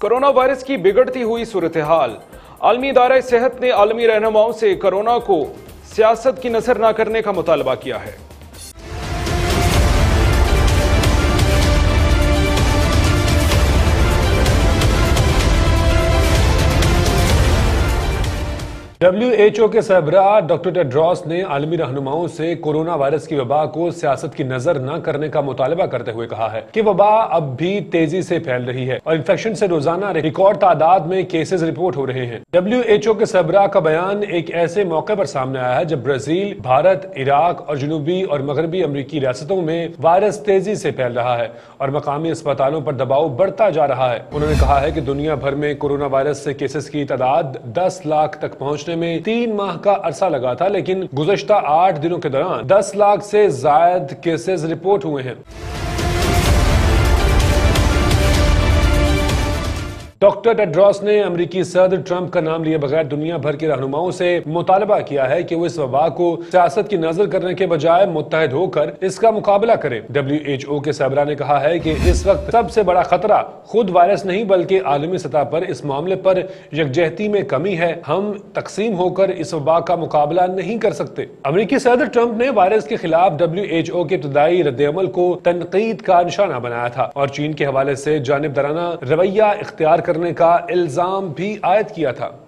Corona virus की बिगड़ती हुई सूरत हाल। आलमी इदारा सेहत ने आलमी रहनुमाओं से कोरोना को सियासत की नजर ना करने का मुतालबा किया है। WHO के सरबरा डॉक्टर टेड्रोस ने आलमी रहनुमाओं से कोरोना वायरस की वबा को सियासत की नजर न करने का मुतालबा करते हुए कहा है कि वबा अब भी तेजी से फैल रही है और इन्फेक्शन से रोजाना रिकॉर्ड तादाद में केसेस रिपोर्ट हो रहे हैं। WHO के सरबरा का बयान एक ऐसे मौके पर सामने आया है जब ब्राजील, भारत, इराक और जनूबी और मगरबी अमरीकी रियासतों में वायरस तेजी से फैल रहा है और मकामी अस्पतालों पर दबाव बढ़ता जा रहा है। उन्होंने कहा है कि दुनिया भर में कोरोना वायरस से केसेस की तादाद 10 लाख तक पहुँच में 3 माह का अरसा लगा था, लेकिन गुज़श्ता 8 दिनों के दौरान 10 लाख से ज्यादा केसेस रिपोर्ट हुए हैं। डॉक्टर टेड्रोस ने अमरीकी सदर ट्रंप का नाम लिए बगैर दुनिया भर के रहनुमाओं से मुतालबा किया है कि वो इस वबा को सियासत की नजर करने के बजाय मुत्तहद होकर इसका मुकाबला करें। WHO के सरबरा ने कहा है कि इस वक्त सबसे बड़ा खतरा खुद वायरस नहीं बल्कि आलमी सतह पर इस मामले पर यकजहती में कमी है। हम तकसीम होकर इस वबा का मुकाबला नहीं कर सकते। अमरीकी सदर ट्रंप ने वायरस के खिलाफ WHO के इब्तदाई रद्देअमल को तनकीद का निशाना बनाया था और चीन के हवाले से जानिबदाराना रवैया इख्तियार करने का इल्जाम भी आयद किया था।